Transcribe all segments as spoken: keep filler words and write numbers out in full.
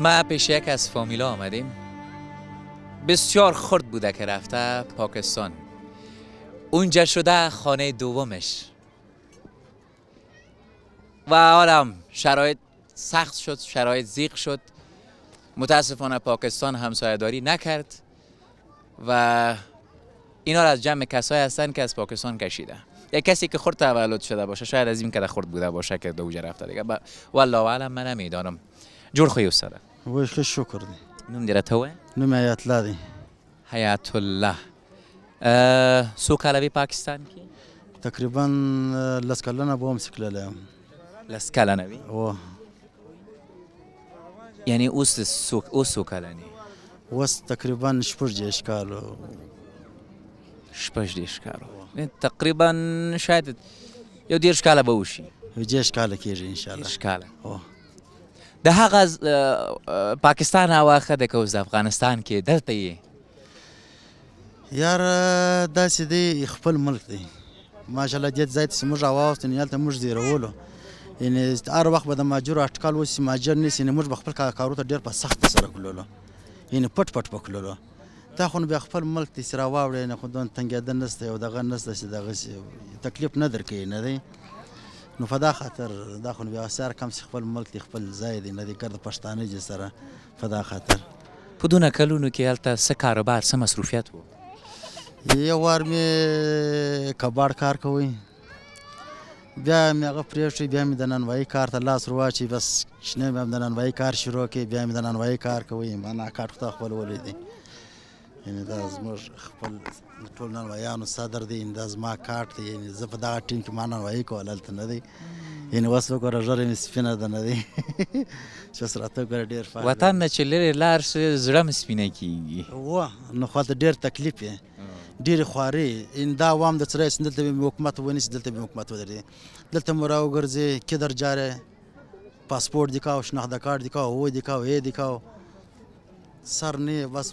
ما پیش یک از فامیلا آمدیم، بسیار خرد بوده که رفته پاکستان، اونجا شده خانه دومش و حالا شرایط سخت شد، شرایط زیق شد. متاسفانه پاکستان همسایه‌داری نکرد و اینا را از جمع کسایی هستن که از پاکستان کشیده. یک کسی که خرد تولد شده باشه، شاید از این که خرد بوده باشه که دوجه رفته دیگه، والله اعلم. من نمیدانم. جور خوی استاد وش خیلی شکر دی نم دیره تو نم حیات الله دی حیات الله. سو کالوی پاکستان کی تقریبا لسکالنا بوم سکلاله لسکالنا بی و یعنی اوس سو اوس کالانی وست تقریبا شپرج اشکالو شپرج اشکالو تقریبا شاید یو دیر اشکاله بوشی وجه اشکاله کیږي ان شاء الله اشکاله او ده هغه پاکستان او اخده کوز افغانستان کې درته یې یار داسې دی خپل ملک دی ماشاءالله دې ځای ته موږ راووست نه یالته موږ زیرولو یعنی هر وخت به د ماجور اټکل وسی ماجر نیسی نه موږ خپل کارو ته ډیر په سخت سره کولولو یعنی پټ پټ وکولولو تا خو به خپل ملک ته سره واوړی نه خو دون تنګیدل نسته او دغه نسته چې دغه تکلیف نه درکې نه دی نو فدا خاطر دا خو بیا سره کم سی خپل ملک خپل ځای دی نه دی ګرد پښتانه جې سره فدا خاطر په دونه کلونو کې هلته څه کاروبار څه مصروفیت و یو وار مې کباړ کار کوی بیا مې هغه پرېښی بیا مې د نانوایي کار ته لاس ورواچی بس شنه مې د نانوایي کار شروع کې بیا مې د نانوایي کار کوی مانا کار خو خپل ولیدی یعنې دا زموږ خپل ټول نانوایانو صدر دی یعنې دا زما کارت دی یعنې زه په دغه ټیم کې ما نانوایي کول هلته نه دی یعنې اوس وګوره ژر مې سپینه ده نه دی چې اوس راته وګوره ډېر وطن نه چې لرې لاړ شې زړه مې سپینه کېږي وه نو خو هلته ډېر تکلیف یې ډېرې خوارې یعنې دا عوام د څه رایسي دلته به مې حکومت ونیسي دلته به مې حکومت ودرېږي دلته مو راوګرځې کدر جارې پاسپورټ دکاو شناخته کارت دکاو هو دکاو ای دکاو سر نه بس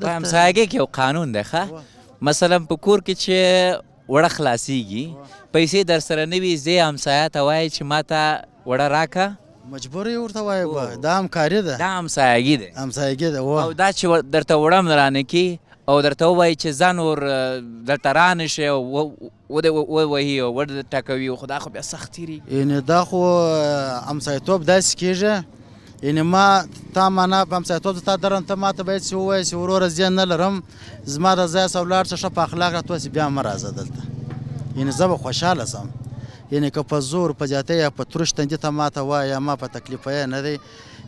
په همسایګۍ کې یو قانون دی ښه مثلا په کور کې چې وړه خلاصیږي پیسې در سره نه وي زی همسایه ته وایي چې ما ته وړه راکړه مجبور یې ورته وایي دا همکاري ده دا همسایګي ده همسایګي ده او دا چې درته وړه هم رانکي او درته ووایي چې ځان ور دلته رانشي او ووهي او ور ټکوي خو دا خو بیا سخت تیریږي یعنې دا خو همسایتوب داسې کېږي یعنې ما تا معنا په همسایتوب تا درم ته ما ته به هېڅ ووایي چې وروره زه نه لرم زما د ځای سه ولاړ شه ښه په اخلاق راته وایي چې بیا مه راځه دلته یعنې زه به خوشحاله سم یعنې که په زور په زیاتی یا په ترش تندي ته ما ته وایي یا ما په تکلیفیه نه دی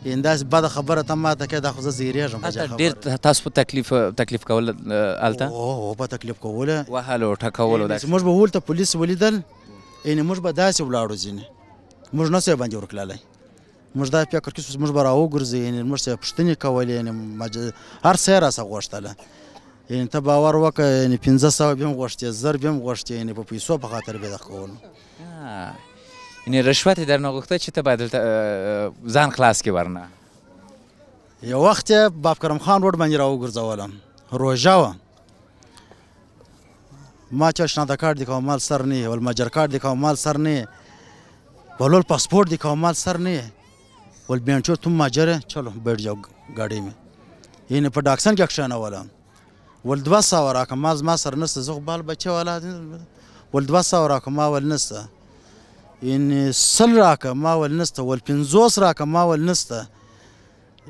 یعنې داسې بده خبره ته ما ته کوي دا خو زه زهیرېږم هلته ډېر تاسو په تکلیف تکلیف کول هلته هو په تکلیف کوله وهلو ټکولو داسې موږ به هلته پولیس ولیدل یعنې موږ به داسې ولاړو ځینې موږ نه سو یې باندې ورکلالی موږ دا فکر کې چې موږ به راوګرځو یعنې موږ سره پوښتنې کولې یعنې هر څه یې راسه غوښتله یعنې ته باور وکړه یعنې پنځه سوه به یې غوښتې زر به یې غوښتې یعنې په پیسو په خاطر به یې درکولو یعنې رشوت یې درنه غوښته چې ته باید دلته ځان خلاص کې ورنه یو وخت یې بابکرم خان روډ باندې راوګرځولم روژه وه ما چا شناخته کارت دې کوه مال سر نه یې ولمجر کارت دې کوه مال سر نه یې بلول پاسپورټ دې کوه مال سر نه یې ول بینچو تم ماجر چلو بیٹھ جاؤ گاڑی میں یہ نے پروڈکشن کا اکشن والا ول دوا سا ورا کما ما سر نس زغ بال بچو والا ول دوا سا ورا کما ول نس ان سل را کما ول نس ول پنځوس را کما ول نس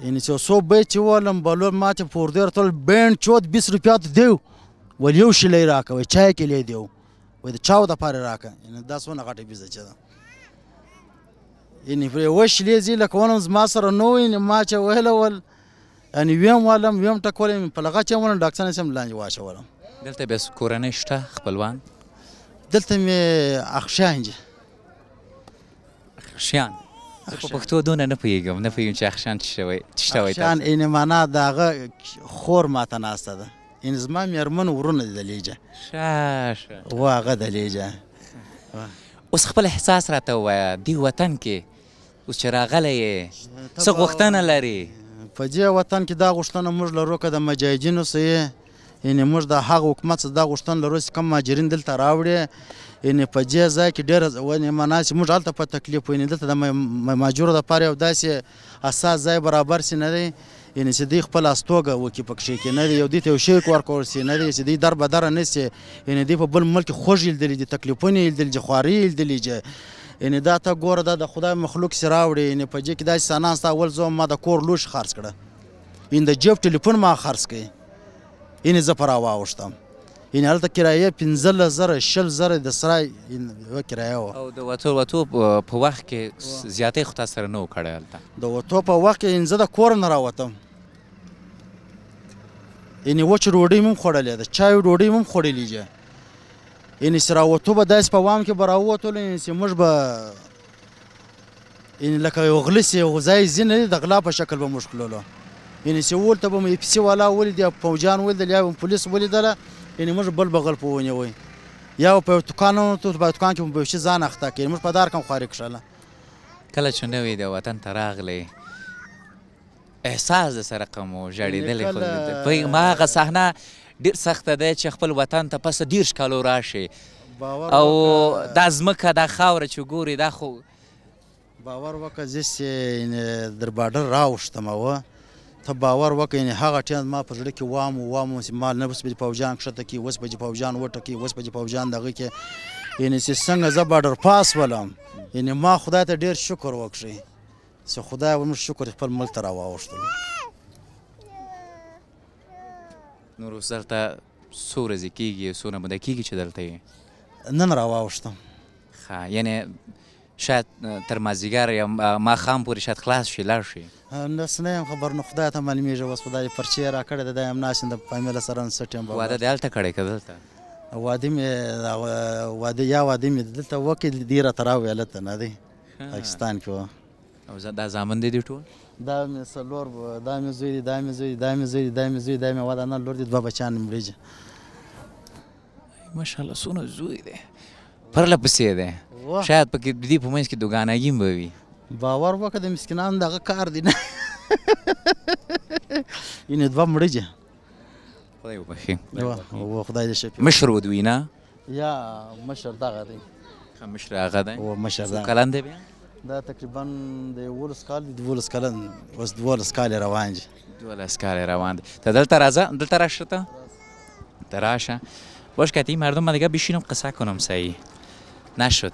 ان سو بیچ ولم بلو ماته پور دیر تل بینچو بیست روپیا دیو ول یو شلی را کوي چای کې لی دیو و چاو د پاره را کوي ان داسونه غټه بیزه چا یعنې پرې وشلې زی لکه ولم زما سره نه وو یعنې ما چې ویله ول یعنې ویم والم ویم ټکول یې په لغه چې ولم ډاکتر نسم لاندې واچولم دلته بیا کورنۍ شته خپلوان دلته مې اخشانج اخشان په پښتو دونه نه پوهېږم، نه پوهېږم چې اخشان څه شوی تشتوي اخشان یعنې معنا د هغه خور ماته ناسته ده، یعنې زما مېرمن ورونه دي د لیجه ښه ښه و هغه د لیجه. اوس خپل احساس راته ووایه دې وطن کې اوس چې راغلی یې څه غوښتنه لري؟ په دې وطن کې دا غوښتنه موږ لرو که د مجاهدینو څه یې یعنې موږ د هغه حکومت څه دا غوښتنه لرو چې کوم مهاجرین دلته راوړي، یعنې په دې ځای کې ډېره معنا چې موږ هلته په تکلیف وو، یعنې دلته د مهاجرو دپاره یو داسې اساس ځای برابر سي نه دی، یعنې چې دوی خپل استوګه وکړي پکښې کې نه دی، یو دوی ته یو شیک ورکول سي نه دی چې دوی در بدره نه سي، یعنې دوی په بل ملک کې خوږ ایلدلي دي، تکلیفونه ایلدلي دي، خواري ایلدلي دي، یعنې دا ته ګوره دا د خدای مخلوق سي راوړي. یعنې په دې کې داسې سانان ستا اول زه ما د کور لوښي خرڅ کړه، یعنې د جیب ټلیفون ما خرڅ کړی، یعنې زه په راواوښتم، یعنې هلته کرایه پنځلس زره شل زره د سرای یوه کرایه وه. او د وتو وتو په وخت کې زیاتۍ خو تا سره نه وو کړی هلته؟ د وتو په وخت کې یعنې زه د کور نه راوتم، یعنې وچې ډوډۍ مې هم خوړلې ده، چایو ډوډۍ مې هم خوړلې ده، یعنې چې راوتو به داسې په وام کې به راووتلو، یعنې چې موږ به یعنې لکه یو غله چې یو ځای ځینه دی د غلا په شکل به موږ کلولو، یعنې چې ولته به مو اف سي والا ولیدل یا پوجان ولیدل یا پولیس ولیدله، یعنې موږ بل بغل په ونیوی یا په یو دوکان ونوتو، په دوکان کې مو په یو شي ځان اخته کړ، یعنې موږ په دار کم خواري کښله. کله چې نوی د وطن ته راغلی احساس درسره کوم و ژړېدلی خو ما هغه صحنه ډېر سخته دی چې خپل وطن ته پس دېرش کالو راشي او دا ځمکه دا خاوره چې ګوري دا خو باور وکړه زه چې در باډر راوښتم وه ته باور وکړه، یعنې هغه ټیم ما په زړه کې وام وام چې ما نه اوس به دې پوجان کښته کړي، اوس به دې پوجان وټکي، اوس به دې پوجان دغه کې، یعنې چې څنګه زه باډر پاس ولم، یعنې ما خدای ته ډېر شکر وکړی چې خدای موږ شکر خپل ملک ته راواوښتلو. نور اوس دلته څو ورځې کېږي څونه موده کېږي چې دلته یې؟ نن راواوښتم. ښه یعنې شاید تر مازدیګر یا ماښام پورې شاید خلاص شي لاړ شي؟ داسې نه یم خبر، نو خدای ته معلومېږي. اوس خو دا یې پرچې یې راکړې ده، دا یې هم ناست یم د فامیله سره، نو څه ټیم به واده دې هلته کړی که دلته؟ واده مې واده یا واده مې دلته وکړې، دې راته راوویل هلته نه دی پاکستان کې وه. او دا زامن دی دې ټول؟ دا مې څلور، دا مې زوی دی، دا مې زوی دی، دا مې زوی دی، دا مې زوی دی، دا مې واده نه لور دی، دوه بچیان مې وریجه. ماشاءالله څونه زوی دی، پرله پسې دی، شاید په دې په منځ کې دوګانګي هم به وي. باور وکړه د مسکینانو دغه کار دی نه یعنې دوه مړجه. خدای وبښي. خدای دې ښه. مشر ودوی نه؟ یا مشر دغه دی. ښه مشر هغه دی؟ هو مشر دغه. کلن دی بیا؟ دا تقریبا د یولس کال دی، دولس کلن، اوس دولس کال یې روان دي. دولس کال یې روان دی. ته دلته راځه، دلته راشه ته؟ ته راشه. باش که این مردم من دیگه بشینم قصه کنم سعی. نشد.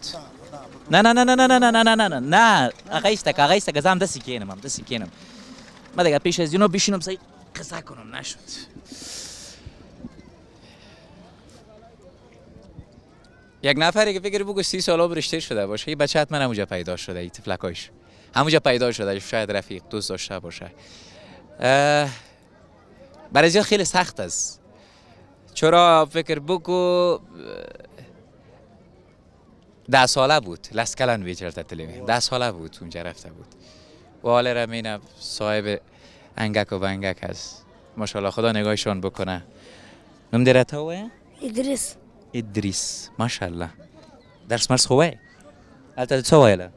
نه نه نه نه نه نه نه نه نه نه نه آقایسته که آقایسته که زم دستی کنم هم دستی کنم من دیگه پیش از یونو بشینم سعی قصه کنم. نشد. یک نفری که فکر بگو سی سالا برشته شده باشه، این بچه حتما همونجا پیدا شده، این تفلکایش همونجا پیدا شده، شاید رفیق دوست داشته باشه. برای زیاد خیلی سخت است، چرا فکر بکو ده ساله بود لسکلن ویجرده تلیمه، ده ساله بود اونجا رفته بود و حالا رمینه صاحب انگک و بنگک هست، ماشاءالله خدا نگاهشان بکنه. نم درت هوه؟ ادریس. ادریس ماشاءالله. درس مرس خوبه؟ حالتا چه ویله؟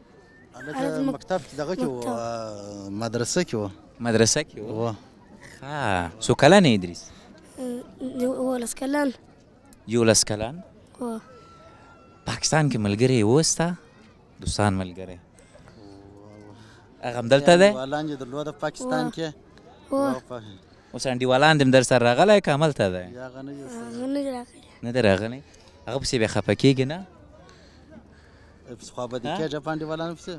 حالتا مکتب دقیقه که و مدرسه که و مدرسه که و خواه. سو کلن ادریس؟ یولس کلن. یولس کلن؟ و پاکستان کې ملګری وسته دوستان ملګری هغه هم دلته دی؟ انډیوالان یې درلوده پاکستان کې. اوس انډیوالان دې هم در سره راغلی که هملته دی؟ هغه نه دی راغلی. نه دی راغلی؟ هغه پسې بیا خفه کېږي نه؟ پسې خوابدي کېږه په انډیوالانو پسې؟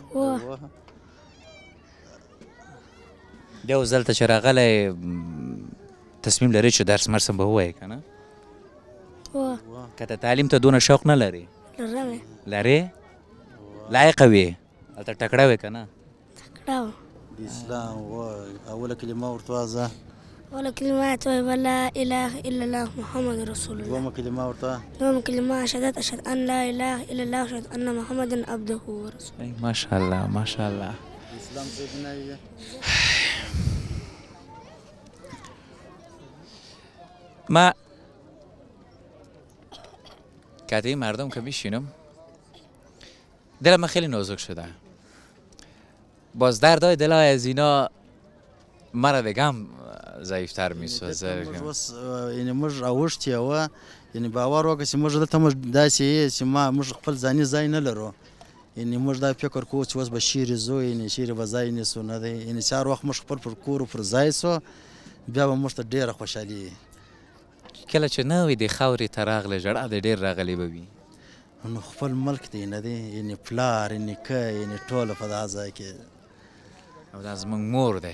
بیا اوس دلته چې راغلی تصمیم لري چې درس مرسم به ووایې که نه؟ که ته تعلیم ته دونه شوق نه لري؟ لرم. لرې؟ لایقه وې هلته ټکړه وې که نه؟ ټکړه وه. د اسلام اوله کلمه ورته ووایه زه ولا كلمات ولا إله إلا الله محمد رسول الله. وما كلمات ورطة. وما كلمات شهادة أشهد أن لا إله إلا الله وأشهد أن محمدا عبده ورسوله. ما شاء الله ما شاء الله. الإسلام سيدنا إيه؟ ما کده مردم که میشینم دلم خیلی نازک شده. باز دردای دلای از اینا مرا بگم ضعیفتر میسازه. یعنی موږ اوشتیا و یعنی باور وکړه چې موږ دلته موږ داسې چې ما موږ خپل ځاني ځای نه لرو. یعنی موږ دا فکر کوو چې اوس به شیرې زو یعنی شیرې به ځای نیسو نه دی. یعنی چې هر وخت موږ خپل پر کور پر ځای سو بیا به موږ ته ډېره خوشحالي وي. کله چې نه وي د خاورې ته راغله ژړا د ډېر راغلی به وي. نو خپل ملک دی نه دی یعنې پلار نیکه یعنې ټوله په دا ځای کې او دا زموږ مور دی.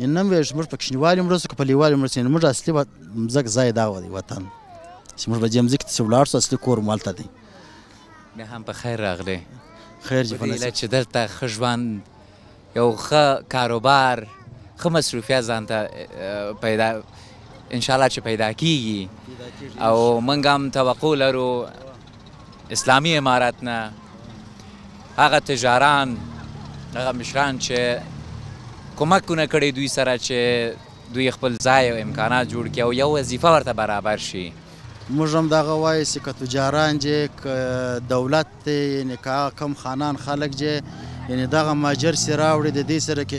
یعنې نه م ویل چې موږ په کوچنیوالي مرسو که په لویوالي مرسو. یعنې موږ اصلي مځک ځای دا دی وطن چې موږ به دې مځکې ته چې ولاړ سو اصلي کور مو هلته دی. بیا هم په خیر راغلی خیر چې په علت چې دلته ښه ژوند یو ښه کاروبار ښه مصروفیت ځانته پیدا انشاءالله چې پیدا کېږي او موږ هم توقع لرو اسلامي امارت نه هغه تجاران هغه مشران چې کومکونه کړي دوی سره چې دوی خپل ځای او امکانات جوړ کړي او یو وظیفه ورته برابر شي. موږ هم دغه وایو چې که تجاران جې که دولت دی یعنې که هغه کم خانان خلک جې یعنې دغه ماجر سي راوړي د دې سره کې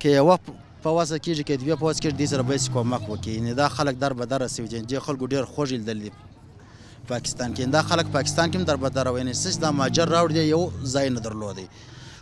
که یوه په واسه کېږي که دوی په واسه کېږي دې سره باید کومک وکړي. یعنې دا خلک در بدره سوي دي خلکو ډېر خوږ لیدل دي پاکستان کې. دا خلک پاکستان کې هم در بدره وو. یعنې څه دا مهاجر راوړی دی یو ځای نه درلودی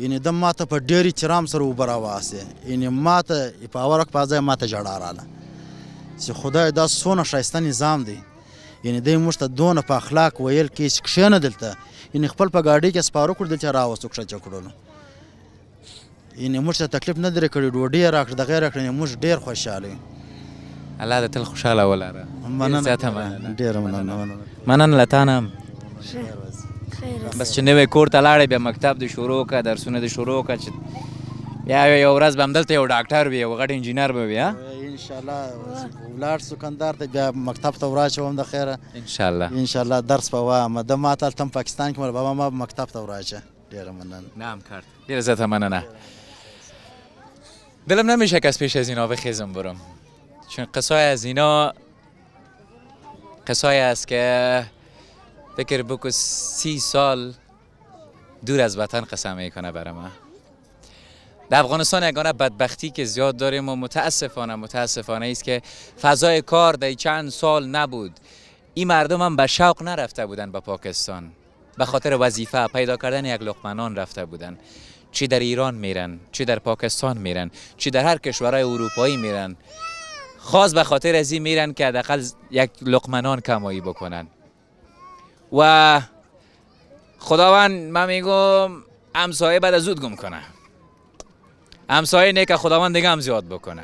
یعنې ده ما ته په ډېر احترام سره اوبه راواسې. یعنې ما ته په اول وخت په ځای ما ته ژړا راله چې خدای دا څونه ښایسته نظام دی. یعنې دی موږ ته دونه په اخلاق ویل کې چې کښېنه دلته یعنې خپل په ګاډۍ کې سپاره کړو دلته راوستو کښته کړلو. یعنې موږ ته تکلیف نه درې کړی ډوډۍ یې راکړه دغه یې راکړه یعنې موږ ډېر خوشحاله یو. الله دې تل خوشحاله ولاره. ډېره مننه مننه له تا نه هم بس چې نوی کور ته لاړې بیا مکتب دې شروع کړه درسونه دې شروع کړه چې بیا یو ورځ به همدلته یو ډاکټر وي یو غټ انجینر به وي. ها انشاءالله ولاړ سو کندهار ته بیا مکتب ته وراچوم د خیره انشاءالله انشاءالله درس به وایم. ده ما ته هلته هم پاکستان کې مل بابا ما به مکتب ته وراچه. ډېره مننه. نه هم کرد ډېره زیاته مننه. دلم نمیشه که از پیش از اینا بخیزم برم چون قصای از اینا قصای است که فکر بکن سی سال دور از وطن قسم میکنه برای ما. در افغانستان یگانه بدبختی که زیاد داریم و متاسفانه متاسفانه است که فضای کار در چند سال نبود. این مردم هم به شوق نرفته بودن به پاکستان به خاطر وظیفه پیدا کردن یک لقمه نان رفته بودن. چی در ایران میرن چی در پاکستان میرن چی در هر کشورهای اروپایی میرن خاص به خاطر از این میرن که حداقل یک لقمه نان کمایی بکنن. و خداوند من میگم همسایه بعد از زود گم کنه همسایه نه که خداوند دیگه هم زیاد بکنه.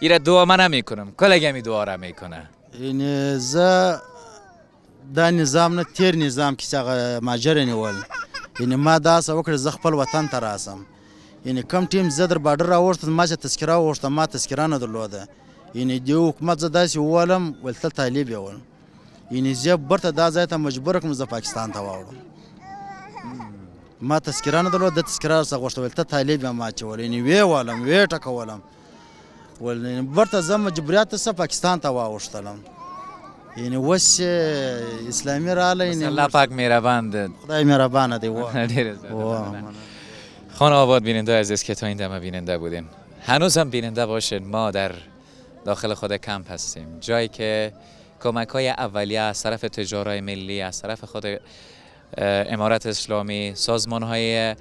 ایره دعا من نمیکنم کلگه می دعا را میکنه. این زه دا نظام نه تیر نظام که ساغه ماجر نیول. یعنې ما دا هڅه وکړه زه خپل وطن ته راسم. یعنې کم ټیم زه در باډر راوښتم ما چې تذکیره وغوښته ما تذکیره نه درلوده. یعنې دې حکومت زه داسې ووالم ویل تل طالب یې ول. یعنې زه بیرته دا ځای ته مجبور کړم زه پاکستان ته واوړم. ما تذکیره نه درلوده ده تذکیره ورڅخه غوښته ویل ته طالب یې ما چې ول یعنې ویې والم ویې ټکولم ویل بیرته زه مجبوریت ته پاکستان ته واوښتلم. یعنی وس اسلامی را لی نه. الله پاک میربان داد. خدای میربان دی و. خانه آباد بیننده عزیز که تا این دمه بیننده بودین، هنوز هم بیننده باشید. ما در داخل خود کمپ هستیم، جایی که کمک های اولیه از طرف تجارای ملی، از طرف خود امارت اسلامی، سازمان های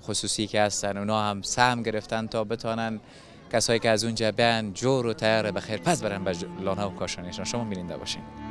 خصوصی که هستن، اونا هم سهم گرفتن تا بتانن کسایی که از اونجا بیان جور و تیار بخیر پس برن به لانها و کاشانیشان. شما بیننده باشین.